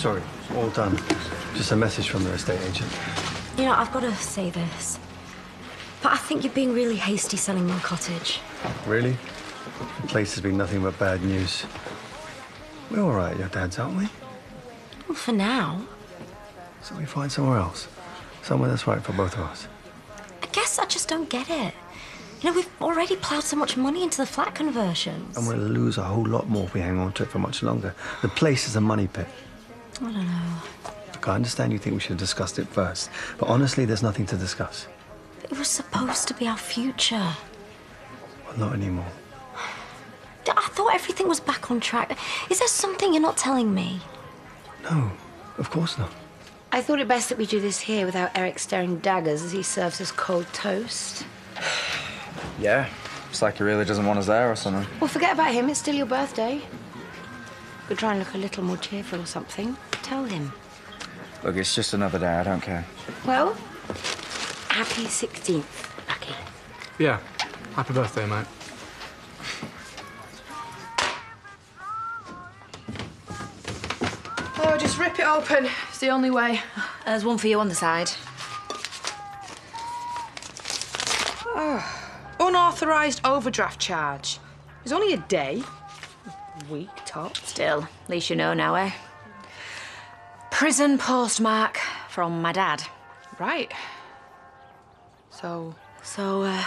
Sorry, it's all done. Just a message from their estate agent. You know, I've got to say this, but I think you're being really hasty selling my cottage. Really? The place has been nothing but bad news. We're all right at your dad's, aren't we? Well, for now. So we find somewhere else. Somewhere that's right for both of us. I guess I just don't get it. You know, we've already ploughed so much money into the flat conversions. And we'll lose a whole lot more if we hang on to it for much longer. The place is a money pit. I don't know. Look, I understand you think we should have discussed it first, but honestly, there's nothing to discuss. But it was supposed to be our future. Well, not anymore. I thought everything was back on track. Is there something you're not telling me? No, of course not. I thought it best that we do this here without Eric staring daggers as he serves us cold toast. Yeah, it's like he really doesn't want us there or something. Well, forget about him. It's still your birthday. We'll try and look a little more cheerful or something. Tell him. Look, it's just another day. I don't care. Well, happy 16th, Bucky. Yeah, happy birthday, mate. Oh, just rip it open. It's the only way. There's one for you on the side. Oh. Unauthorised overdraft charge. It was only a day. A week, top. Still, at least you know now, eh? Prison postmark from my dad. Right. So, I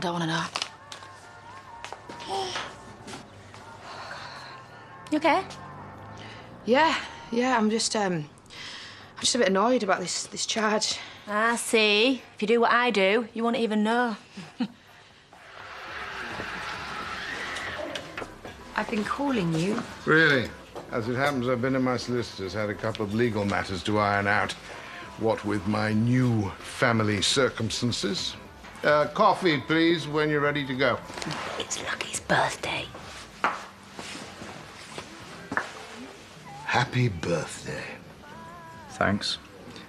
don't want to know. You okay? Yeah, I'm just a bit annoyed about this charge. I see. If you do what I do, you won't even know. I've been calling you. Really? As it happens, I've been in my solicitor's, had a couple of legal matters to iron out. What with my new family circumstances. Coffee, please, when you're ready to go. It's Lucky's birthday. Happy birthday. Thanks.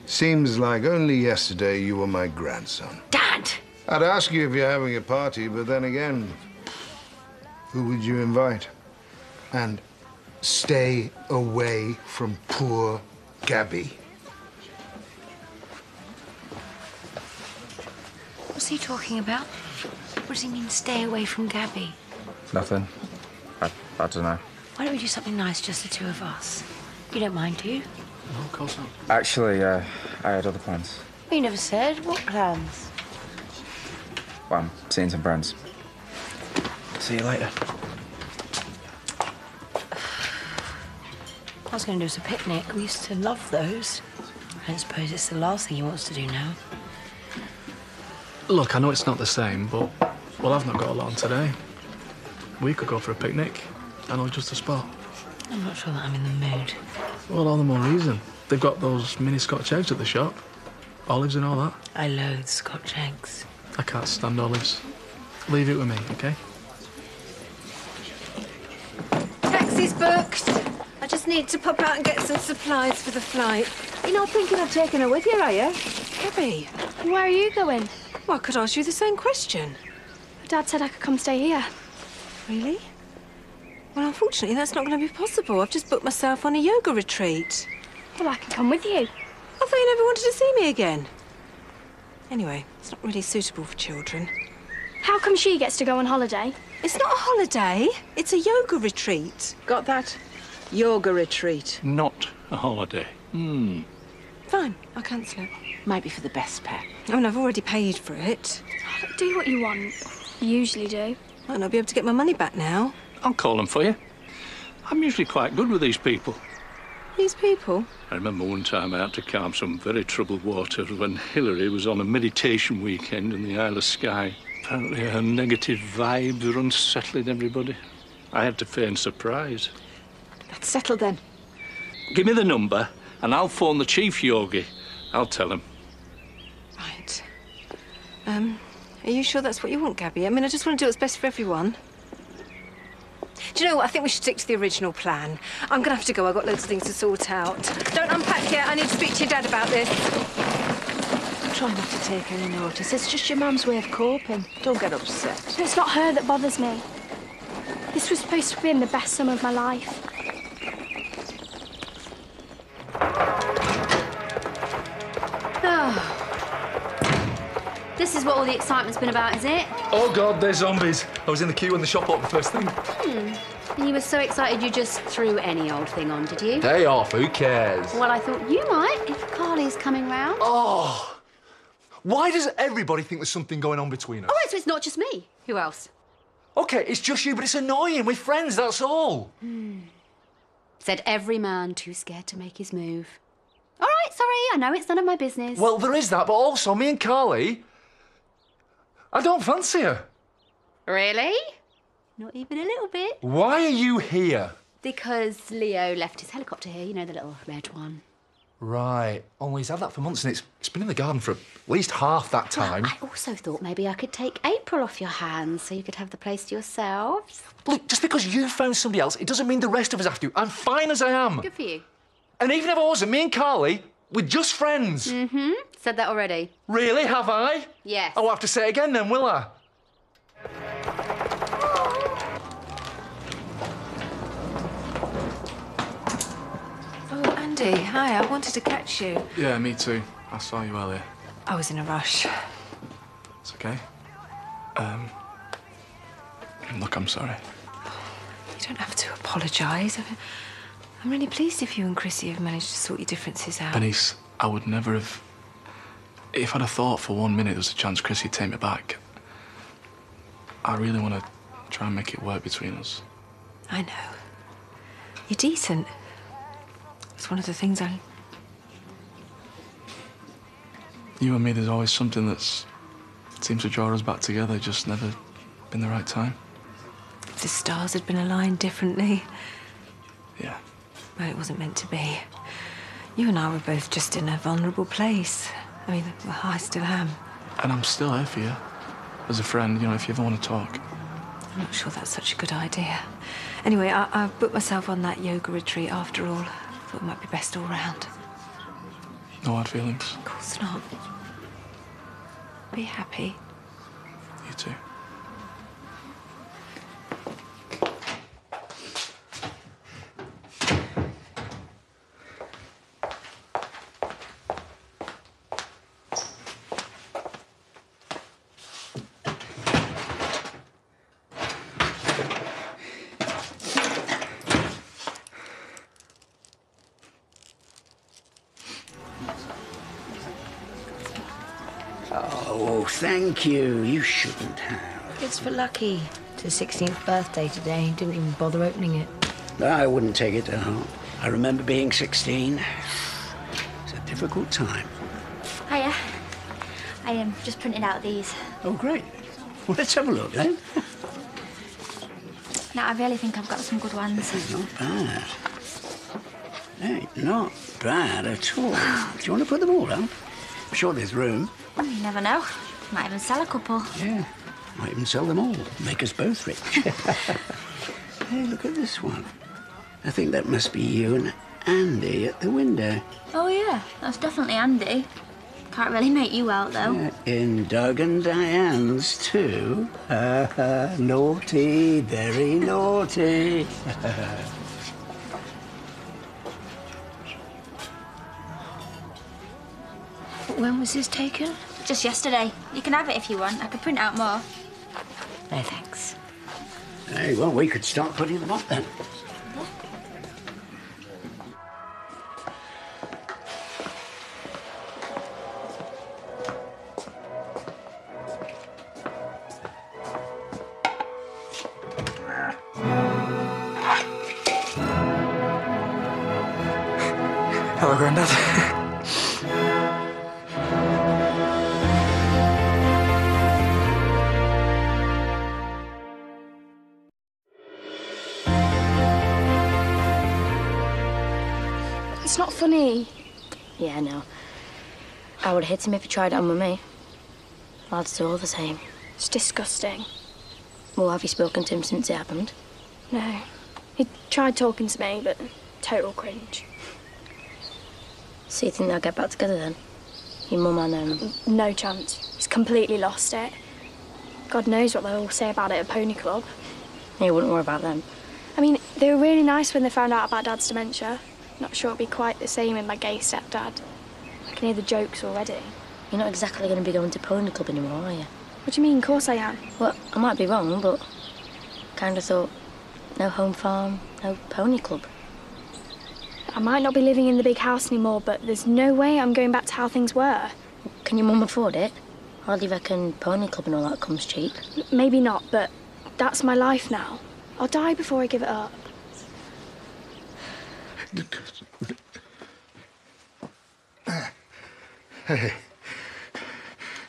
Seems like only yesterday you were my grandson. Dad! I'd ask you if you're having a party, but then again, who would you invite? And stay away from poor Gabby. What's he talking about? What does he mean, stay away from Gabby? Nothing. I don't know. Why don't we do something nice, just the two of us? You don't mind, do you? No, of course not. Actually, I had other plans. You never said. What plans? Well, I'm seeing some friends. See you later. I was going to do us a picnic. We used to love those. I don't suppose it's the last thing he wants to do now. Look, I know it's not the same, but, well, I've not got along today. We could go for a picnic. I know just a spot. I'm not sure that I'm in the mood. Well, all the more reason. They've got those mini Scotch eggs at the shop. Olives and all that. I loathe Scotch eggs. I can't stand olives. Leave it with me, OK? Taxi's booked. I just need to pop out and get some supplies for the flight. You're not thinking of taking her with you, are you? Gabby. And where are you going? Well, I could ask you the same question. Dad said I could come stay here. Really? Well, unfortunately, that's not going to be possible. I've just booked myself on a yoga retreat. Well, I can come with you. I thought you never wanted to see me again. Anyway, it's not really suitable for children. How come she gets to go on holiday? It's not a holiday. It's a yoga retreat. Got that? Yoga retreat. Not a holiday. Hmm. Fine. I'll cancel it. Might be for the best, pet. I mean, I've already paid for it. Do what you want. You usually do. Might not be able to get my money back now. I'll call them for you. I'm usually quite good with these people. These people? I remember one time I had to calm some very troubled waters when Hilary was on a meditation weekend in the Isle of Skye. Apparently her negative vibes were unsettling everybody. I had to feign surprise. That's settled then. Give me the number and I'll phone the chief yogi. I'll tell him. Right. Are you sure that's what you want, Gabby? I mean, I just want to do what's best for everyone. Do you know what? I think we should stick to the original plan. I'm going to have to go. I've got loads of things to sort out. Don't unpack yet. I need to speak to your dad about this. I'm trying not to take any notice. It's just your mum's way of coping. Don't get upset. But it's not her that bothers me. This was supposed to be the best summer of my life. is what all the excitement's been about, is it? Oh, God, they're zombies. I was in the queue in the shop up the first thing. And you were so excited you just threw any old thing on, did you? Day off, who cares? Well, I thought you might, if Carly's coming round. Oh! Why does everybody think there's something going on between us? All right, so it's not just me. Who else? OK, it's just you, but it's annoying. We're friends, that's all. Said every man too scared to make his move. All right, sorry, I know it's none of my business. Well, there is that, but also me and Carly... I don't fancy her. Really? Not even a little bit. Why are you here? Because Leo left his helicopter here, you know, the little red one. Right. Only he's had that for months and it's been in the garden for at least half that time. Well, I also thought maybe I could take April off your hands so you could have the place to yourselves. Look, just because you found somebody else, it doesn't mean the rest of us have to. I'm fine as I am. Good for you. And even if I wasn't, me and Carly, we're just friends. Said that already. Really? Have I? Yes. I'll have to say it again then, will I? Hi, I wanted to catch you. Yeah, me too. I saw you earlier. I was in a rush. It's okay. Look, I'm sorry. You don't have to apologise. I'm really pleased if you and Chrissie have managed to sort your differences out. Bernice, I would never have... If I'd have thought for 1 minute there was a chance Chrissie would take me back, I really want to try and make it work between us. I know. You're decent. It's one of the things I... You and me, there's always something that seems to draw us back together, just never been the right time. If the stars had been aligned differently... Yeah. Well, it wasn't meant to be. You and I were both just in a vulnerable place. I mean, well, I still am. And I'm still here for you. As a friend, you know, if you ever want to talk. I'm not sure that's such a good idea. Anyway, I booked myself on that yoga retreat after all. It might be best all round. No hard feelings? Of course not. Be happy. You too. Thank you. You shouldn't have. It's for Lucky. It's his 16th birthday today. He didn't even bother opening it. I wouldn't take it to heart. I remember being 16. It's a difficult time. Hiya. I am just printing out these. Oh, great. Well, let's have a look, then. Now, I really think I've got some good ones. It's not bad. Ain't not bad at all. Do you want to put them all up? I'm sure there's room. Well, you never know. Might even sell a couple. Yeah, might even sell them all. Make us both rich. Hey, look at this one. I think that must be you and Andy at the window. Oh, yeah, that's definitely Andy. Can't really make you out, though. Yeah, in Doug and Diane's, too. Naughty, very naughty. When was this taken? Just yesterday. You can have it if you want. I could print out more. No, thanks. Hey, well, we could start putting them up then. Hello, Grandad. Funny. Yeah, I know. I would have hit him if he tried it on with me. Lads do all the same. It's disgusting. Well, have you spoken to him since it happened? No. He tried talking to me, but total cringe. So you think they'll get back together then? Your mum and them? No chance. He's completely lost it. God knows what they'll say about it at Pony Club. You wouldn't worry about them. I mean, they were really nice when they found out about Dad's dementia. Not sure it'll be quite the same in my gay stepdad. I can hear the jokes already. You're not exactly going to be going to Pony Club anymore, are you? What do you mean? Of course I am. Well, I might be wrong, but I kind of thought no Home Farm, no Pony Club. I might not be living in the big house anymore, but there's no way I'm going back to how things were. Can your mum afford it? Or do you reckon Pony Club and all that comes cheap? Maybe not, but that's my life now. I'll die before I give it up. Hey,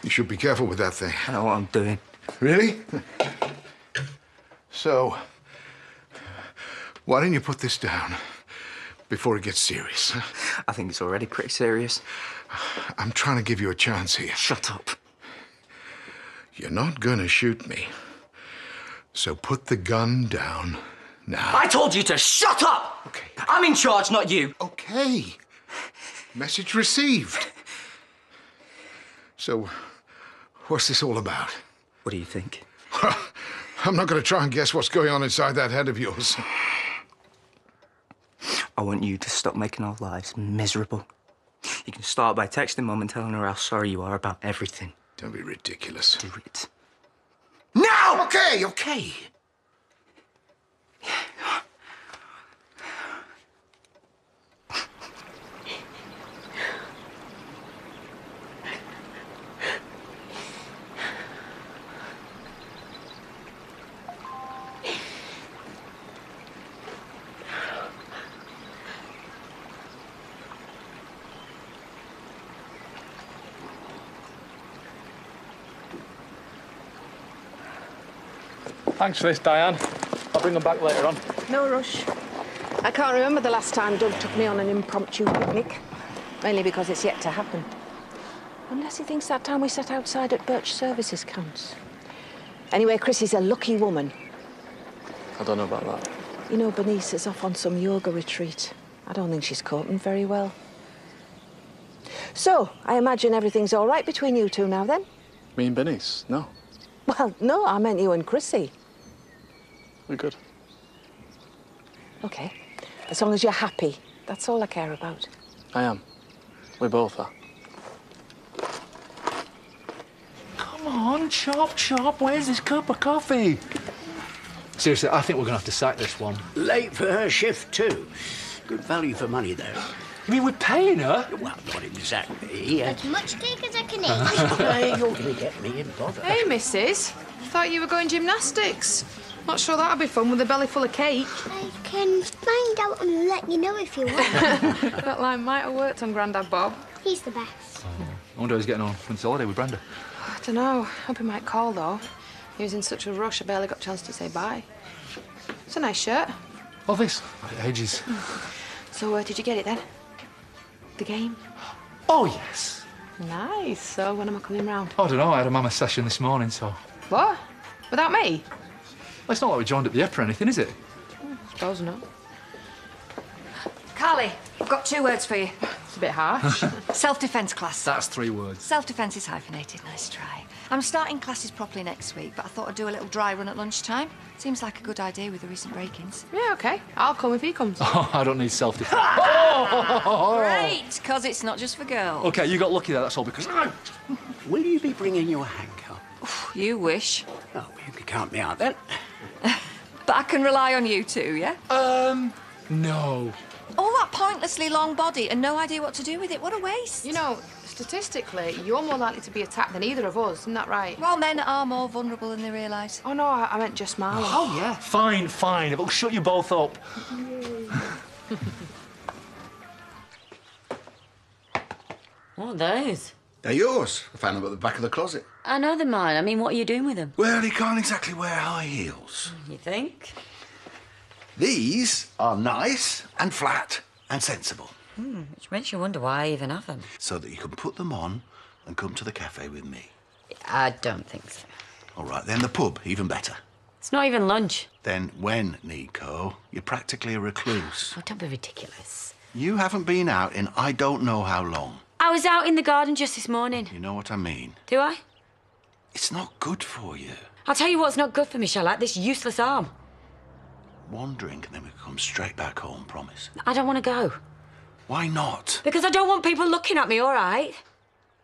you should be careful with that thing. I know what I'm doing. Really? So, why don't you put this down before it gets serious? I think it's already pretty serious. I'm trying to give you a chance here. Shut up. You're not gonna shoot me. So put the gun down now. I told you to shut up! Okay. I'm in charge, not you. Okay. Message received. So, what's this all about? What do you think? Well, I'm not gonna try and guess what's going on inside that head of yours. I want you to stop making our lives miserable. You can start by texting Mum and telling her how sorry you are about everything. Don't be ridiculous. Do it. Now! Okay, okay. Thanks for this, Diane. I'll bring them back later on. No rush. I can't remember the last time Doug took me on an impromptu picnic. Mainly because it's yet to happen. Unless he thinks that time we sat outside at Birch Services counts. Anyway, Chrissie's a lucky woman. I don't know about that. You know, Bernice is off on some yoga retreat. I don't think she's coping very well. So, I imagine everything's all right between you two now, then? Me and Bernice? No. Well, no, I meant you and Chrissie. We're good. OK. As long as you're happy. That's all I care about. I am. We both are. Come on, chop, chop. Where's this cup of coffee? Seriously, I think we're going to have to sack this one. Late for her shift, too. Good value for money, though. You mean we're paying her? Well, not exactly. As much cake as I can eat. Hey, you're going to get me in bother. Hey, missus. I thought you were going gymnastics. Not sure that'll be fun with a belly full of cake. I can find out and let you know if you want. That line might have worked on Grandad Bob. He's the best. I wonder how he's getting on from his holiday with Brenda. I don't know. Hope he might call, though. He was in such a rush, I barely got a chance to say bye. It's a nice shirt. Oh, this? Ages. So, did you get it, then? The game? Oh, yes. Nice. So, when am I coming round? Oh, I don't know. I had a mama session this morning, so... What? Without me? Well, it's not like we joined at the Ep or anything, is it? I suppose not. Carly, I've got two words for you. It's a bit harsh. Self-defence class. That's three words. Self-defence is hyphenated. Nice try. I'm starting classes properly next week, but I thought I'd do a little dry run at lunchtime. Seems like a good idea with the recent break-ins. Yeah, OK. I'll come if he comes. Oh, I don't need self-defence. Oh! Great, because it's not just for girls. OK, you got lucky there, that's all because... Will you be bringing your handcuff? You wish. Oh, you can count me out, then. But I can rely on you two, yeah? No. All that pointlessly long body and no idea what to do with it, what a waste. You know, statistically, you're more likely to be attacked than either of us, isn't that right? Well, men are more vulnerable than they realise. Oh, no, I meant just Marlon. Oh, yeah. Fine, fine. It'll shut you both up. What are those? They're yours. I found them at the back of the closet. I know they're mine. I mean, what are you doing with them? Well, you can't exactly wear high heels. You think? These are nice and flat and sensible. Which makes you wonder why I even have them. So that you can put them on and come to the cafe with me. I don't think so. All right, then the pub, even better. It's not even lunch. Then when, Nico? You're practically a recluse. Oh, don't be ridiculous. You haven't been out in I don't know how long. I was out in the garden just this morning. You know what I mean? Do I? It's not good for you. I'll tell you what's not good for me, Charlotte, this useless arm. One drink and then we can come straight back home, promise. I don't want to go. Why not? Because I don't want people looking at me, all right?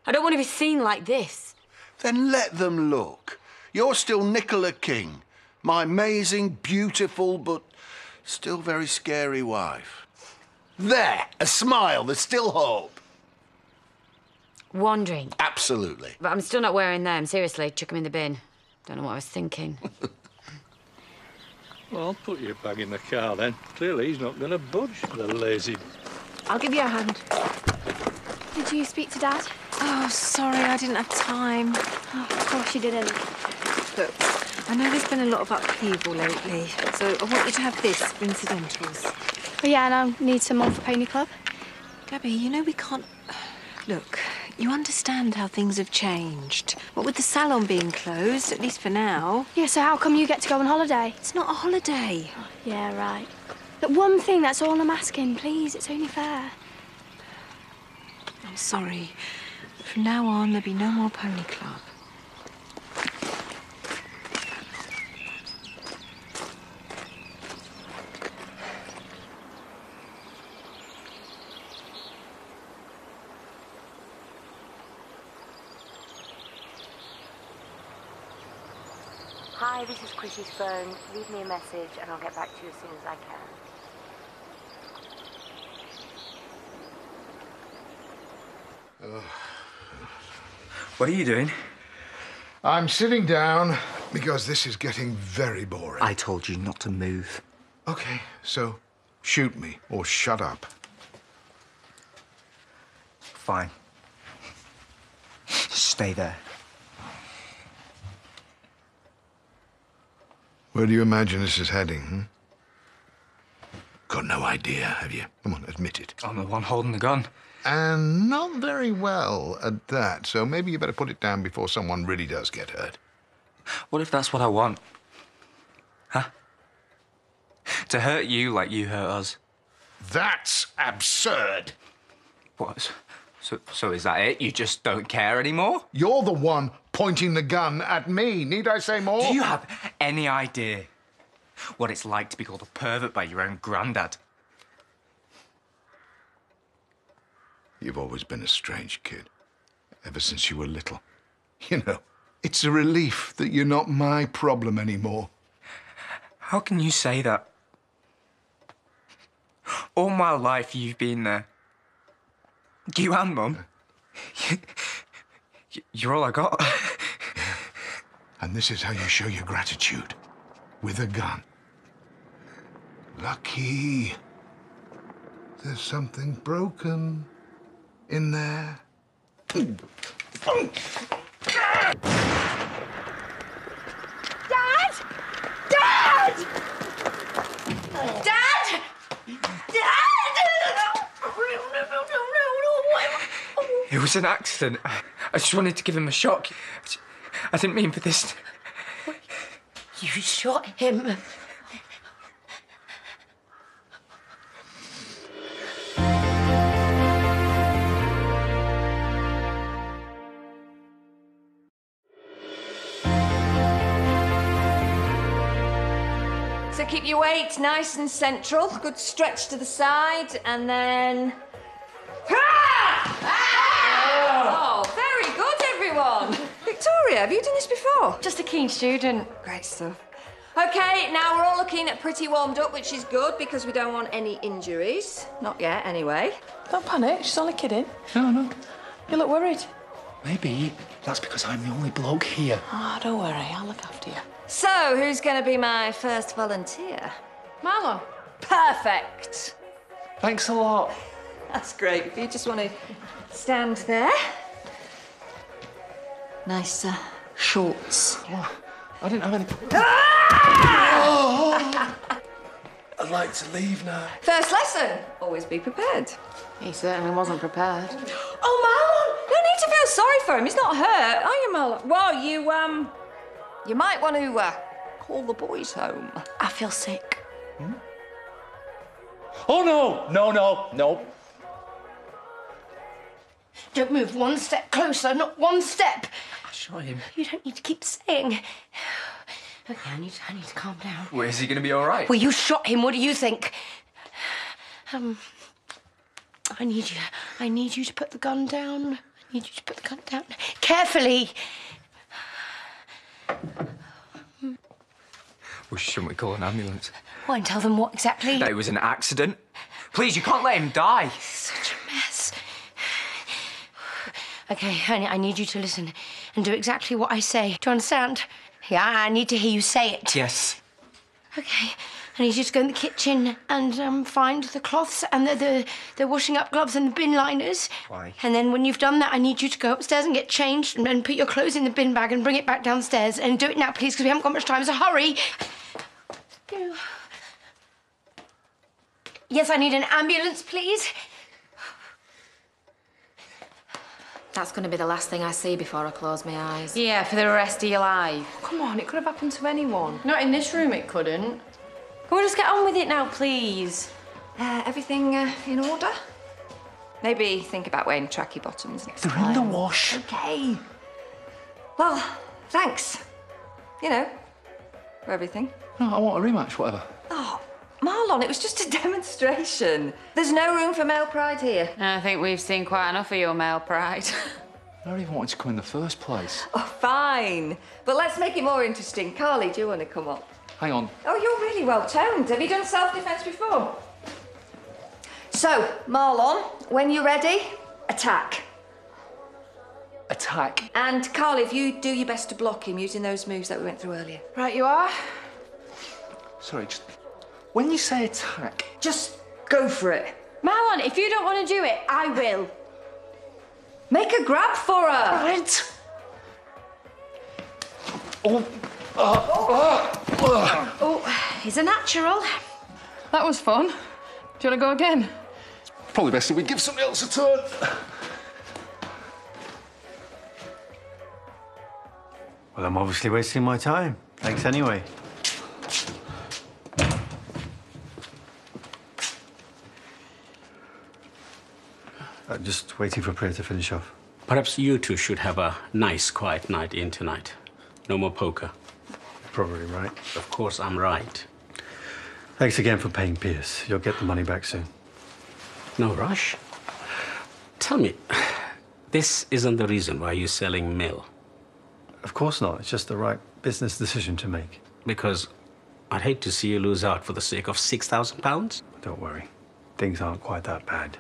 I don't want to be seen like this. Then let them look. You're still Nicola King, my amazing, beautiful, but still very scary wife. There, a smile, there's still hope. One drink. Absolutely. But I'm still not wearing them, seriously. Chuck them in the bin. Don't know what I was thinking. Well, I'll put your bag in the car then. Clearly he's not going to budge, the lazy. I'll give you a hand. Did you speak to Dad? Oh, sorry, I didn't have time. Oh, of course you didn't. Look, I know there's been a lot of upheaval lately, so I want you to have this for incidentals. Oh, yeah, and I'll need some more for Pony Club. Gabby, you know we can't... Look, you understand how things have changed. What with the salon being closed, at least for now. Yeah, so how come you get to go on holiday? It's not a holiday. Oh, yeah, right. Look, one thing, that's all I'm asking, please. It's only fair. I'm sorry. From now on, there'll be no more Pony Club. Hi, this is Chrissie's phone. Leave me a message and I'll get back to you as soon as I can. Oh. What are you doing? I'm sitting down because this is getting very boring. I told you not to move. OK, so shoot me or shut up. Fine. Stay there. Where do you imagine this is heading, hmm? Got no idea, have you? Come on, admit it. I'm the one holding the gun. And not very well at that, so maybe you better put it down before someone really does get hurt. What if that's what I want? Huh? To hurt you like you hurt us. That's absurd! What? So is that it? You just don't care anymore? You're the one pointing the gun at me. Need I say more? Do you have any idea what it's like to be called a pervert by your own granddad? You've always been a strange kid, ever since you were little. You know, it's a relief that you're not my problem anymore. How can you say that? All my life you've been there. You and Mum. You're all I got. Yeah. And this is how you show your gratitude. With a gun. Lucky. There's something broken. In there. Dad! Dad! Dad! Dad! It was an accident. I just wanted to give him a shock. I didn't mean for this. You shot him. Keep your weight nice and central. Good stretch to the side, and then... Ah! Ah! Oh, very good, everyone. Victoria, have you done this before? Just a keen student. Great stuff. OK, now we're all looking pretty warmed up, which is good, because we don't want any injuries. Not yet, anyway. Don't panic. She's only kidding. No, no. You look worried. Maybe that's because I'm the only bloke here. Oh, don't worry. I'll look after you. So, who's going to be my first volunteer? Marlon. Perfect. Thanks a lot. That's great. If you just want to stand there. Nice shorts. Oh, I didn't have any... Ah! Oh! I'd like to leave now. First lesson. Always be prepared. He certainly wasn't prepared. Oh, Marlon! No need to feel sorry for him. He's not hurt, are you, Marlon? Well, you might want to call the boys home. I feel sick. Hmm? Oh, no! No, no, no. Don't move one step closer, not one step. I shot him. You don't need to keep saying. OK, I need to calm down. Well, is he going to be all right? Well, you shot him. What do you think? I need you to put the gun down. I I need you to put the cunt down. Carefully! Well, shouldn't we call an ambulance? Well, and tell them what exactly? That it was an accident. Please, you can't let him die. Such a mess. OK, honey, I need you to listen and do exactly what I say. Do you understand? Yeah, I need to hear you say it. Yes. OK, I need you to go in the kitchen and find the cloths and the washing up gloves and the bin liners. Why? And then when you've done that, I need you to go upstairs and get changed and put your clothes in the bin bag and bring it back downstairs. And do it now, please, because we haven't got much time, so hurry. Go. Yes, I need an ambulance, please. That's going to be the last thing I see before I close my eyes. Yeah, for the rest of your life. Come on, it could have happened to anyone. Not in this room, it couldn't. We'll just get on with it now, please. Everything in order? Maybe think about wearing tracky bottoms next time. They're in the wash. OK. Well, thanks. You know, for everything. No, I want a rematch, whatever. Oh. Marlon, it was just a demonstration. There's no room for male pride here. I think we've seen quite enough of your male pride. I don't even want to come in the first place. Oh, fine. But let's make it more interesting. Carly, do you want to come up? Hang on. Oh, you're really well-toned. Have you done self-defence before? So, Marlon, when you're ready, attack. Attack? And, Carly, if you do your best to block him using those moves that we went through earlier. Right, you are. Sorry, just... When you say attack, just go for it. Marlon, if you don't want to do it, I will. Make a grab for her. Right. Oh, he's a natural. That was fun. Do you want to go again? It's probably best if we give somebody else a turn. Well, I'm obviously wasting my time. Thanks anyway. I'm just waiting for Priya to finish off. Perhaps you two should have a nice, quiet night in tonight. No more poker. You're probably right. Of course I'm right. Thanks again for paying Pierce. You'll get the money back soon. No rush. Tell me, this isn't the reason why you're selling Mill. Of course not. It's just the right business decision to make. Because I'd hate to see you lose out for the sake of £6,000. Don't worry. Things aren't quite that bad.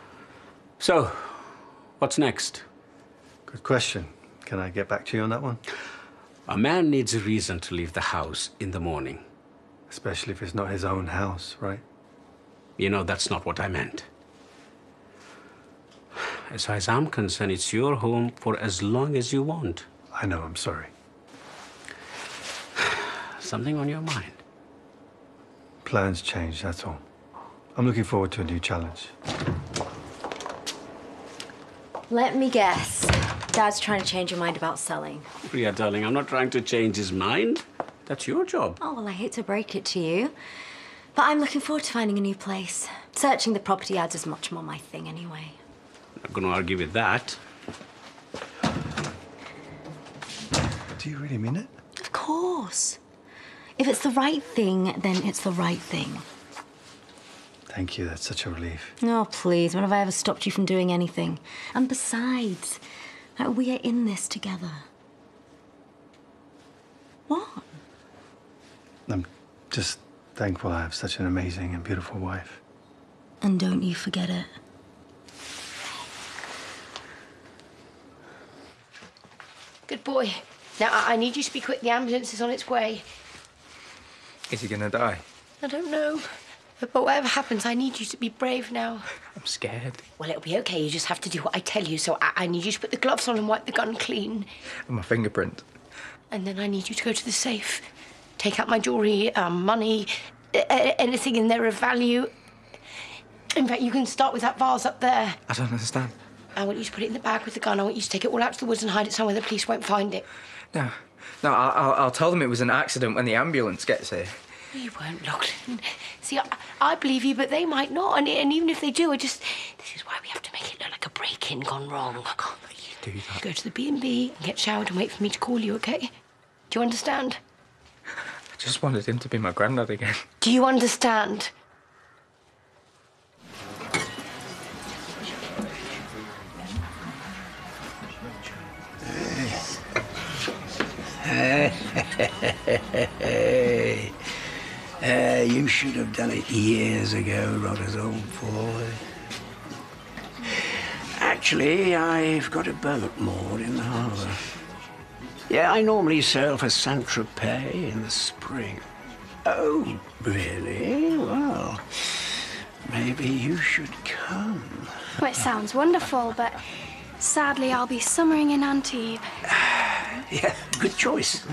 So, what's next? Good question. Can I get back to you on that one? A man needs a reason to leave the house in the morning. Especially if it's not his own house, right? You know, that's not what I meant. As far as I'm concerned, it's your home for as long as you want. I know, I'm sorry. Something on your mind? Plans change, that's all. I'm looking forward to a new challenge. Let me guess. Dad's trying to change your mind about selling. Priya, darling, I'm not trying to change his mind. That's your job. Oh, well, I hate to break it to you, but I'm looking forward to finding a new place. Searching the property ads is much more my thing anyway. Not going to argue with that. Do you really mean it? Of course. If it's the right thing, then it's the right thing. Thank you, that's such a relief. Oh, please, when have I ever stopped you from doing anything? And besides, we are in this together. What? I'm just thankful I have such an amazing and beautiful wife. And don't you forget it. Good boy. Now, I need you to be quick. The ambulance is on its way. Is he gonna die? I don't know. But whatever happens, I need you to be brave now. I'm scared. Well, it'll be OK. You just have to do what I tell you. So I need you to put the gloves on and wipe the gun clean. And my fingerprint. And then I need you to go to the safe. Take out my jewellery, money, anything in there of value. In fact, you can start with that vase up there. I don't understand. I want you to put it in the bag with the gun. I want you to take it all out to the woods and hide it somewhere the police won't find it. No. No, I'll tell them it was an accident when the ambulance gets here. You won't, Lachlan. See, I believe you, but they might not. And even if they do, I just... This is why we have to make it look like a break-in gone wrong. I can't let you do that. Go to the B&B and get showered and wait for me to call you, OK? Do you understand? I just wanted him to be my granddad again. Do you understand? You should have done it years ago, Rodder's old boy. Actually, I've got a boat moored in the harbour. Yeah, I normally sail for Saint-Tropez in the spring. Oh, really? Well, maybe you should come. Well, it sounds wonderful, but sadly I'll be summering in Antibes. Yeah, good choice.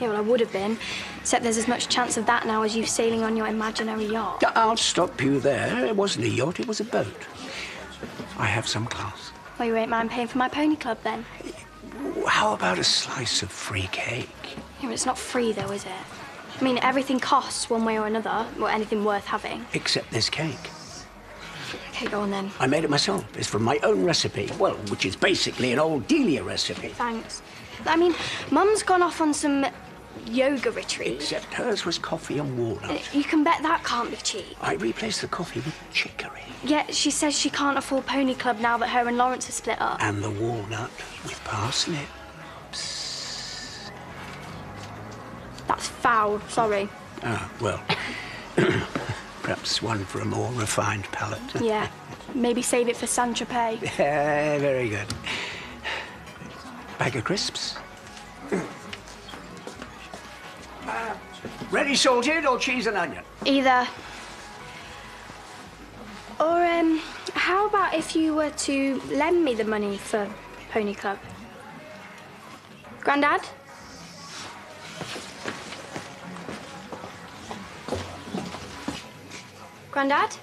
Yeah, well, I would have been, except there's as much chance of that now as you sailing on your imaginary yacht. I'll stop you there. It wasn't a yacht, it was a boat. I have some class. Well, you won't mind paying for my Pony Club, then? How about a slice of free cake? Yeah, but it's not free, though, is it? I mean, everything costs one way or another, or anything worth having. Except this cake. OK, go on, then. I made it myself. It's from my own recipe. Well, which is basically an old Delia recipe. Thanks. I mean, Mum's gone off on some yoga retreat. Except hers was coffee and walnut. You can bet that can't be cheap. I replaced the coffee with chicory. Yeah, she says she can't afford Pony Club now that her and Lawrence are split up. And the walnut with parsnip. Psst. That's foul, sorry. Ah, well, perhaps one for a more refined palate. Yeah, maybe save it for Saint-Tropez. Yeah, very good. Bag of crisps. Ready salted or cheese and onion? Either. Or, how about if you were to lend me the money for Pony Club? Grandad? Grandad?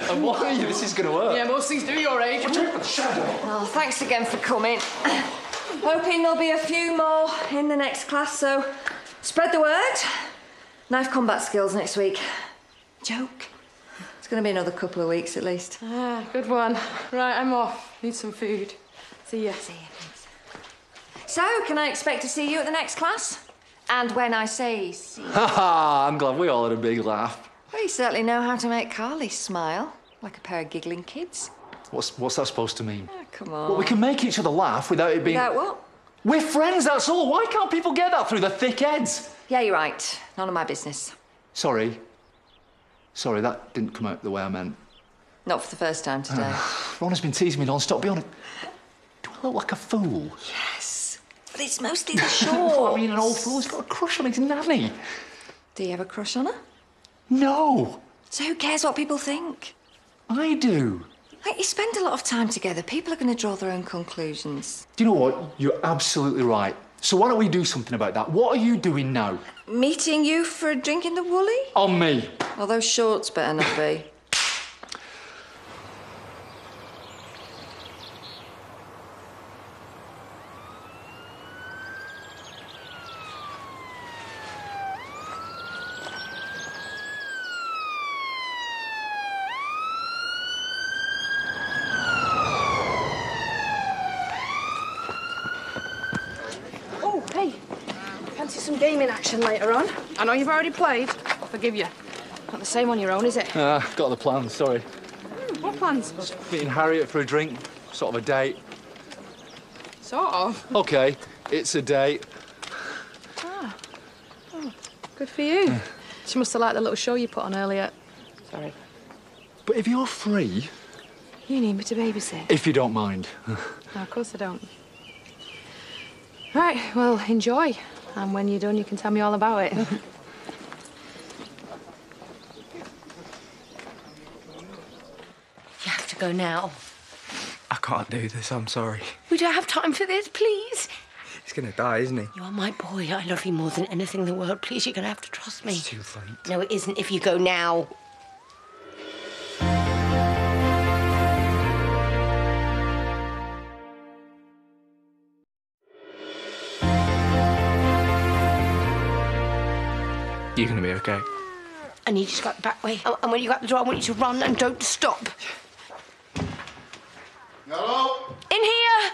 And what are you? This is going to work. Yeah, most things do your age. Oh, thanks again for coming. Hoping there'll be a few more in the next class, so spread the word. Knife combat skills next week. Joke. It's going to be another couple of weeks at least. Ah, good one. Right, I'm off. Need some food. See ya. See ya. So, can I expect to see you at the next class? And when I say see... Ha ha! I'm glad we all had a big laugh. Well, you certainly know how to make Carly smile, like a pair of giggling kids. What's that supposed to mean? Oh, come on. Well, we can make each other laugh without it being... Without what? We're friends, that's all. Why can't people get that through the thick heads? Yeah, you're right. None of my business. Sorry. Sorry, that didn't come out the way I meant. Not for the first time today. Ron's been teasing me non-stop. Be honest. Do I look like a fool? Yes, but it's mostly the shorts. I mean, an old fool's got a crush on his nanny. Do you have a crush on her? No. So who cares what people think? I do. Like, you spend a lot of time together. People are going to draw their own conclusions. Do you know what? You're absolutely right. So why don't we do something about that? What are you doing now? Meeting you for a drink in the Woolly? On me. Well, those shorts better not be. Later on. I know you've already played. I forgive you. Not the same on your own, is it? Got the plans, sorry. What plans? Meeting Harriet for a drink. Sort of a date. Sort of? OK, it's a date. Ah. Oh, good for you. She must have liked the little show you put on earlier. Sorry. But if you're free... You need me to babysit. If you don't mind. No, of course I don't. Right, well, enjoy. And when you're done, you can tell me all about it. You have to go now. I can't do this, I'm sorry. We don't have time for this, please. He's going to die, isn't he? You are my boy. I love you more than anything in the world. Please, you're going to have to trust me. It's too late. No, it isn't if you go now. You're going to be OK. I need you to go out the back way. And when you go out the door, I want you to run and don't stop. Hello? In here!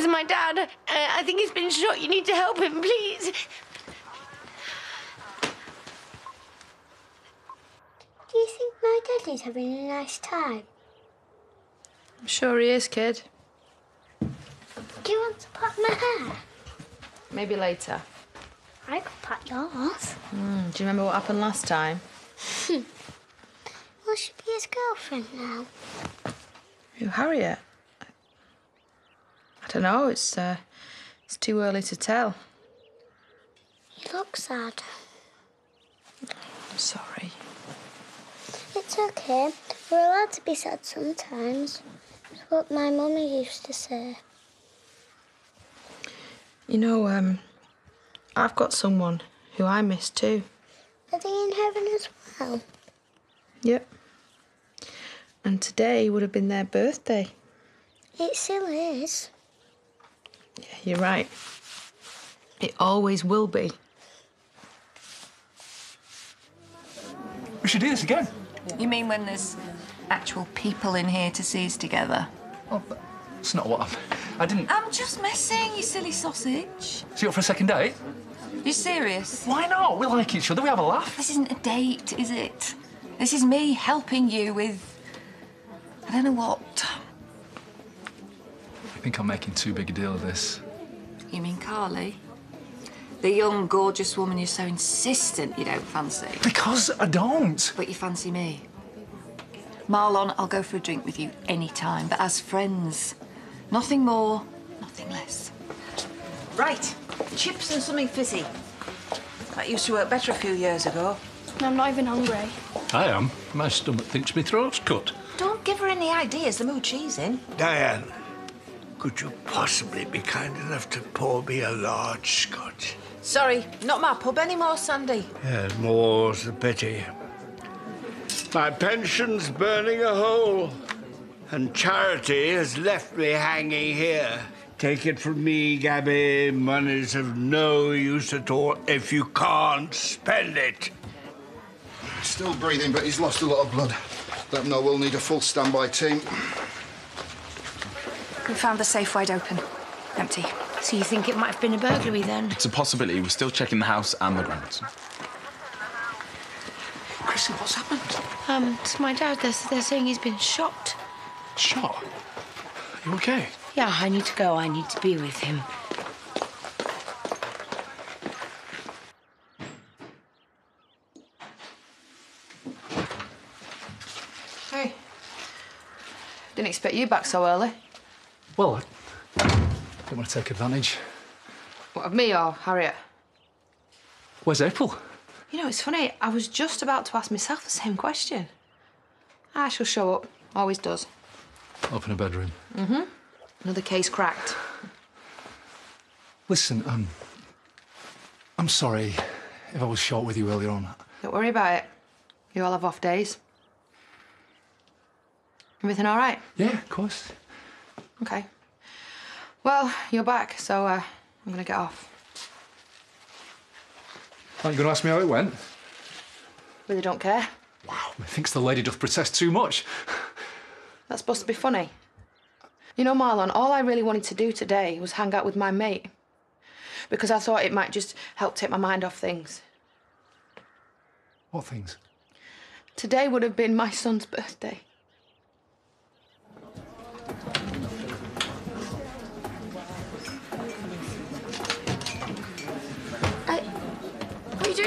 Is my dad. I think he's been shot. You need to help him, please. Do you think my daddy's having a nice time? I'm sure he is, kid. Do you want to part my hair? Maybe later. I could part yours. Do you remember what happened last time? Will she be his girlfriend now? Who, Harriet? I don't know. It's too early to tell. You look sad. I'm sorry. It's okay. We're allowed to be sad sometimes. It's what my mummy used to say. You know, I've got someone who I miss too. Are they in heaven as well? Yep. And today would have been their birthday. It still is. Yeah, you're right. It always will be. We should do this again. You mean when there's actual people in here to see us together? Oh, but it's not what I didn't... I'm just messing, you silly sausage. So you're up for a second date? You're serious? Why not? We like each other, we have a laugh. This isn't a date, is it? This is me helping you with... I don't know what. I think I'm making too big a deal of this. You mean Carly? The young, gorgeous woman you're so insistent you don't fancy. Because I don't. But you fancy me. Marlon, I'll go for a drink with you any time, but as friends. Nothing more, nothing less. Right, chips and something fizzy. That used to work better a few years ago. I'm not even hungry. I am. My stomach thinks my throat's cut. Don't give her any ideas, the mood she's in. Diane, could you possibly be kind enough to pour me a large scotch? Sorry, not my pub anymore, Sandy. Yeah, more's the pity. My pension's burning a hole, and charity has left me hanging here. Take it from me, Gabby, money's of no use at all if you can't spend it. Still breathing, but he's lost a lot of blood. Let him know we'll need a full standby team. We found the safe wide open. Empty. So you think it might have been a burglary then? It's a possibility. We're still checking the house and the grounds. Chrissie, what's happened? It's my dad. They're saying he's been shot. Shot? Are you okay? Yeah, I need to go. I need to be with him. Hey. Didn't expect you back so early. Well, I didn't want to take advantage. What, of me or Harriet? Where's April? You know, it's funny, I was just about to ask myself the same question. Ah, she'll show up. Always does. Up in her bedroom. Mm-hmm. Another case cracked. Listen, I'm sorry if I was short with you earlier on. Don't worry about it. You all have off days. Everything all right? Yeah, of course. OK. Well, you're back, so I'm going to get off. Aren't you going to ask me how it went? Really don't care. Wow, methinks the lady doth protest too much. That's supposed to be funny. You know, Marlon, all I really wanted to do today was hang out with my mate, because I thought it might just help take my mind off things. What things? Today would have been my son's birthday.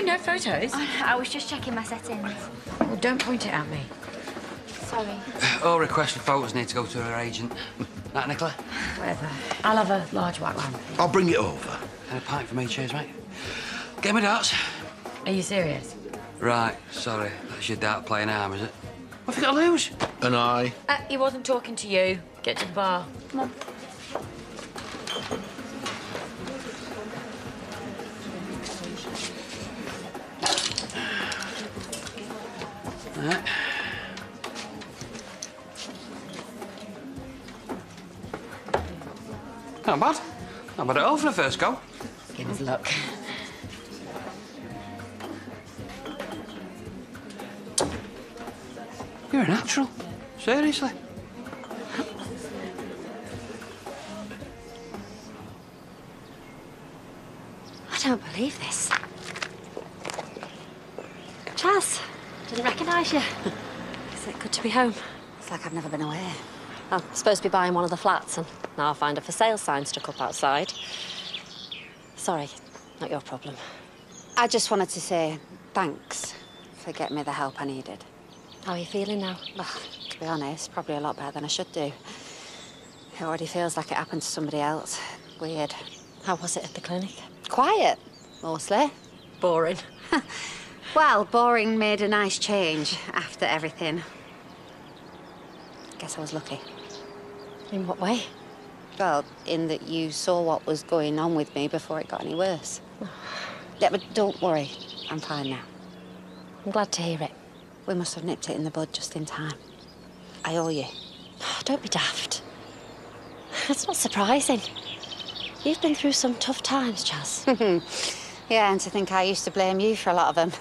No photos? I was just checking my settings. Well, don't point it at me. Sorry. All requested photos need to go to her agent. That, Nicola? Whatever. I'll have a large white one. I'll bring it over. And a pint for me, cheers, mate. Get my darts. Are you serious? Right, sorry. That's your dart playing arm, is it? What have you got to lose? An eye. He wasn't talking to you. Get to the bar. Come on. Right. Not bad. Not bad at all for the first go. Give us luck. You're a natural. Seriously. I don't believe this. Chaz. Didn't recognise you. Is it good to be home? It's like I've never been away. I'm supposed to be buying one of the flats, and now I find a for sale sign stuck up outside. Sorry, not your problem. I just wanted to say thanks for getting me the help I needed. How are you feeling now? Well, to be honest, probably a lot better than I should do. It already feels like it happened to somebody else. Weird. How was it at the clinic? Quiet, mostly. Boring. Well, boring made a nice change after everything. I guess I was lucky. In what way? Well, in that you saw what was going on with me before it got any worse. Oh. Yeah, but don't worry, I'm fine now. I'm glad to hear it. We must have nipped it in the bud just in time. I owe you. Oh, don't be daft. That's not surprising. You've been through some tough times, Chaz. Yeah, and to think I used to blame you for a lot of them.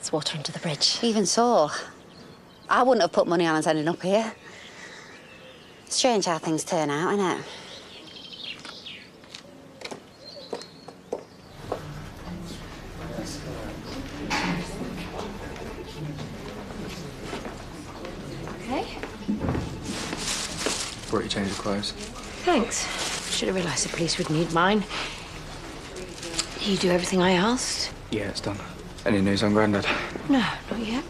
It's water under the bridge. Even so, I wouldn't have put money on us ending up here. It's strange how things turn out, isn't it? OK. Brought you a change of clothes. Thanks. Should have realised the police would need mine. You do everything I asked? Yeah, it's done. Any news on Grandad? No, not yet.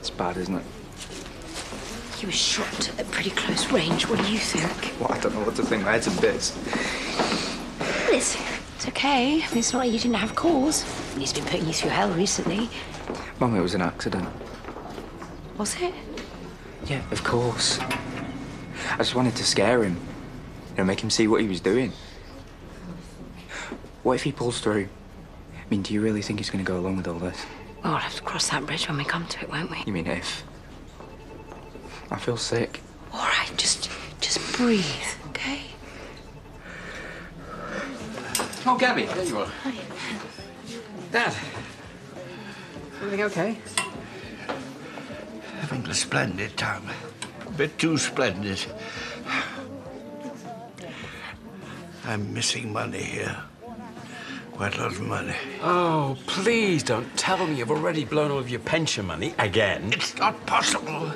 It's bad, isn't it? He was shot at pretty close range. What do you think? Well, I don't know what to think. I had some bits. Well, it's okay. It's not like you didn't have cause. He's been putting you through hell recently. Mum, it was an accident. Was it? Yeah, of course. I just wanted to scare him. You know, make him see what he was doing. What if he pulls through? I mean, do you really think he's going to go along with all this? Well, we'll have to cross that bridge when we come to it, won't we? You mean if? I feel sick. All right, just breathe, OK? Oh, Gabby, there you are. Hi. Dad. Everything OK? Having a splendid time. A bit too splendid. I'm missing money here. Quite a lot of money. Oh, please don't tell me you've already blown all of your pension money again. It's not possible.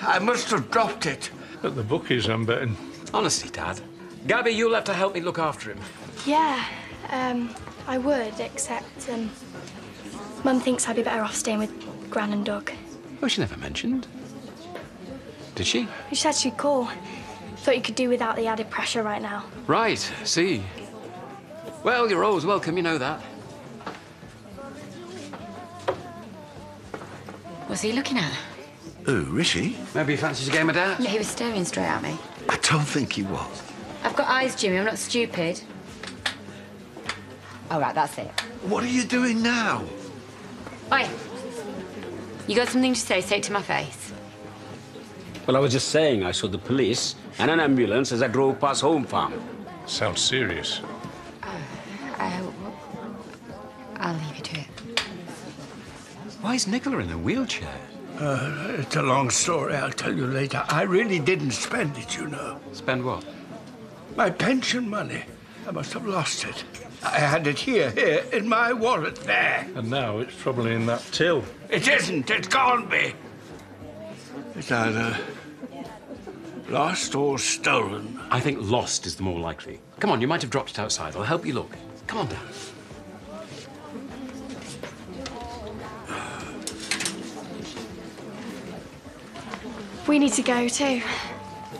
I must have dropped it. At the bookies, I'm betting. Honestly, Dad. Gabby, you'll have to help me look after him. Yeah, I would, except Mum thinks I'd be better off staying with Gran and Doug. Oh, she never mentioned. Did she? She said she'd call. Thought you could do without the added pressure right now. Right, see. Well, you're always welcome, you know that. What's he looking at? Who, Rishi? Maybe he fancies a game of darts? No, he was staring straight at me. I don't think he was. I've got eyes, Jimmy, I'm not stupid. All right, that's it. What are you doing now? Oi. You got something to say it to my face. Well, I was just saying I saw the police and an ambulance as I drove past Home Farm. Sounds serious. I'll leave you to it. Why is Nicola in a wheelchair? It's a long story, I'll tell you later. I really didn't spend it, you know. Spend what? My pension money. I must have lost it. I had it here, in my wallet, there. And now it's probably in that till. It isn't, it can't be. It's either lost or stolen. I think lost is the more likely. Come on, you might have dropped it outside. I'll help you look. Come on down. We need to go, too.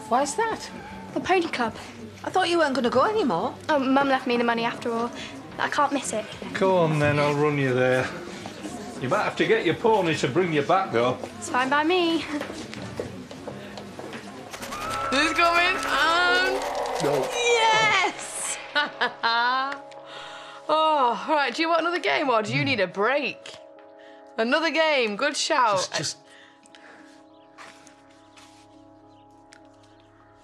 Why's that? The Pony Club. I thought you weren't going to go anymore. Oh, Mum left me the money after all. I can't miss it. Go on, then. I'll run you there. You might have to get your pony to bring you back, though. It's fine by me. Who's coming? No. Yes! Oh, right. Do you want another game, or do you need a break? Another game. Good shout. Just...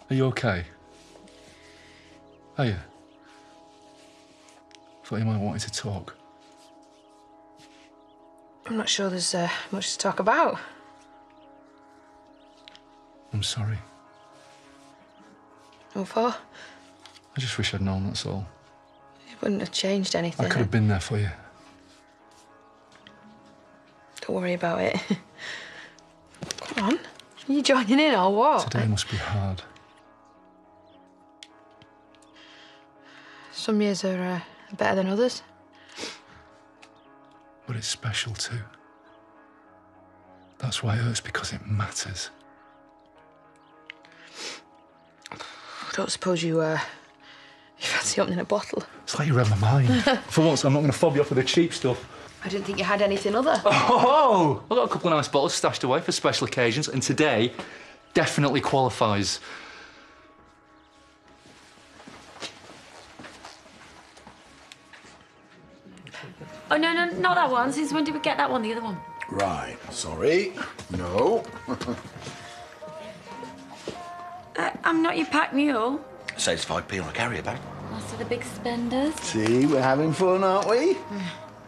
Are you okay? Are you? Thought you might want to talk. I'm not sure there's much to talk about. I'm sorry. What for? I just wish I'd known, that's all. It wouldn't have changed anything. I could have been there for you. Don't worry about it. Come on. Are you joining in or what? Today must be hard. Some years are better than others. But it's special too. That's why it hurts, because it matters. I don't suppose you, you fancy opening a bottle? It's like you read my mind. For once, I'm not going to fob you off with the cheap stuff. I didn't think you had anything other. Oh! I've got a couple of nice bottles stashed away for special occasions, and today definitely qualifies. Oh, no, no, not that one. Since when did we get that one, the other one? Right, sorry. No. I'm not your pack mule. Saves 5p on a carrier bag. Lots of the big spenders. See, we're having fun, aren't we?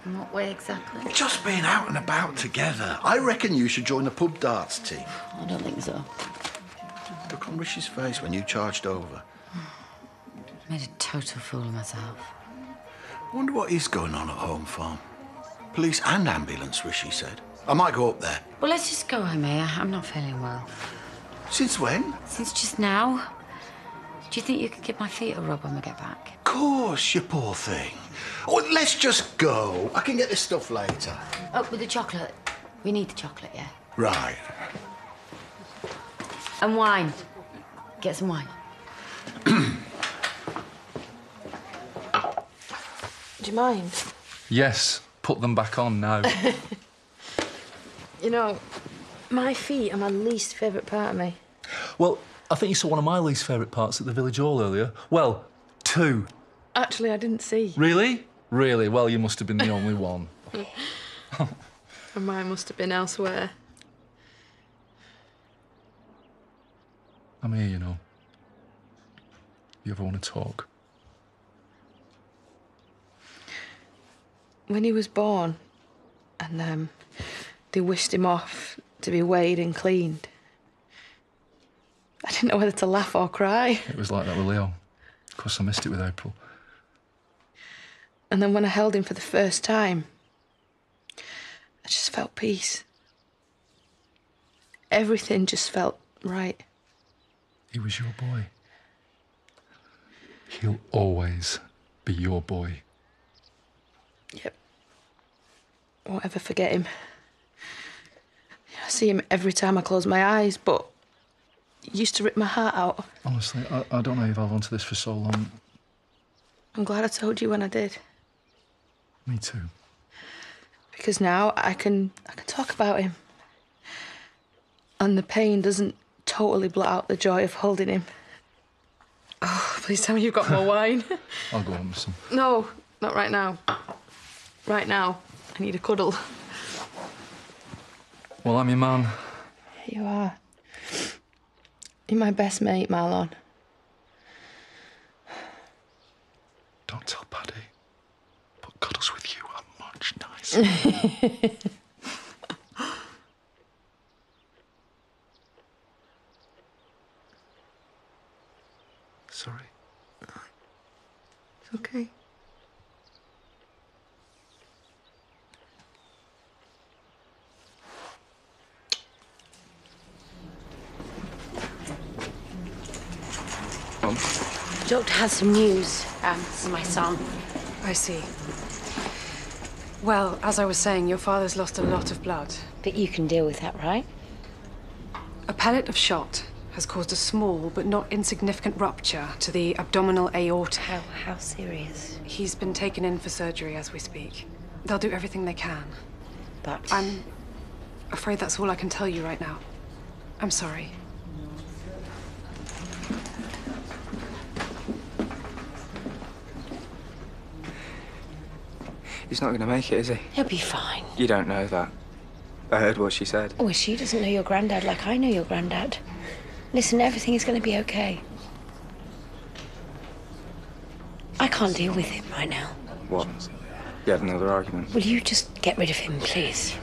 In what way exactly? Just being out and about together. I reckon you should join the pub darts team. I don't think so. Look on Rishi's face when you charged over. I made a total fool of myself. I wonder what is going on at Home Farm. Police and ambulance, Rishi said. I might go up there. Well, let's just go home here. I'm not feeling well. Since when? Since just now. Do you think you can give my feet a rub when we get back? Of course, you poor thing. Oh, let's just go. I can get this stuff later. Oh, with the chocolate. We need the chocolate, yeah? Right. And wine. Get some wine. Do you mind? Yes, put them back on now. You know, my feet are my least favourite part of me. Well, I think you saw one of my least favourite parts at the village hall earlier. Well, two. Actually, I didn't see. Really? Really? Well, you must have been the only one. And mine must have been elsewhere. I'm here, you know. You ever want to talk? When he was born, and they whisked him off to be weighed and cleaned, I didn't know whether to laugh or cry. It was like that with Leo. Of course, I missed it with April. And then when I held him for the first time, I just felt peace. Everything just felt right. He was your boy. He'll always be your boy. Yep. I won't ever forget him. I see him every time I close my eyes, but it used to rip my heart out. Honestly, I don't know if I've held on to this for so long. I'm glad I told you when I did. Me too. Because now I can talk about him. And the pain doesn't totally blot out the joy of holding him. Oh, please tell me you've got more wine. I'll go on with some. No, not right now. Right now, I need a cuddle. Well, I'm your man. You are. You're my best mate, Marlon. Don't tell Paddy, but cuddles with you are much nicer. Sorry. It's okay. The doctor has some news, for my son. I see. Well, as I was saying, your father's lost a lot of blood. But you can deal with that, right? A pellet of shot has caused a small but not insignificant rupture to the abdominal aorta. How serious? He's been taken in for surgery as we speak. They'll do everything they can. But I'm afraid that's all I can tell you right now. I'm sorry. He's not going to make it, is he? He'll be fine. You don't know that. I heard what she said. Oh, she doesn't know your granddad like I know your granddad. Listen, everything is going to be okay. I can't deal with him right now. What? You have another argument? Will you just get rid of him, please?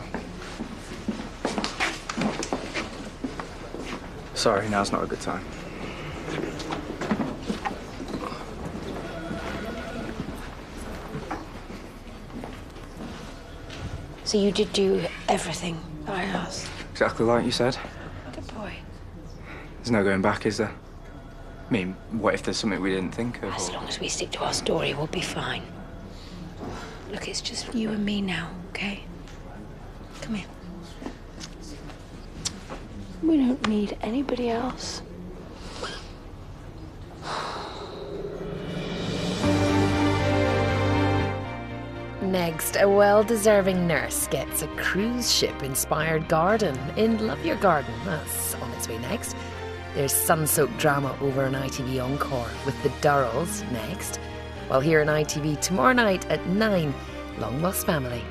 Sorry, now's not a good time. So you did do everything that I asked? Exactly like you said. boy. There's no going back, is there? I mean, what if there's something we didn't think of? As long as we stick to our story, we'll be fine. Look, it's just you and me now, okay? Come here. We don't need anybody else. Next, a well-deserving nurse gets a cruise ship-inspired garden in Love Your Garden. That's on its way next. There's sun-soaked drama over on ITV Encore with the Durrells next. While here on ITV tomorrow night at 9, Long Lost Family.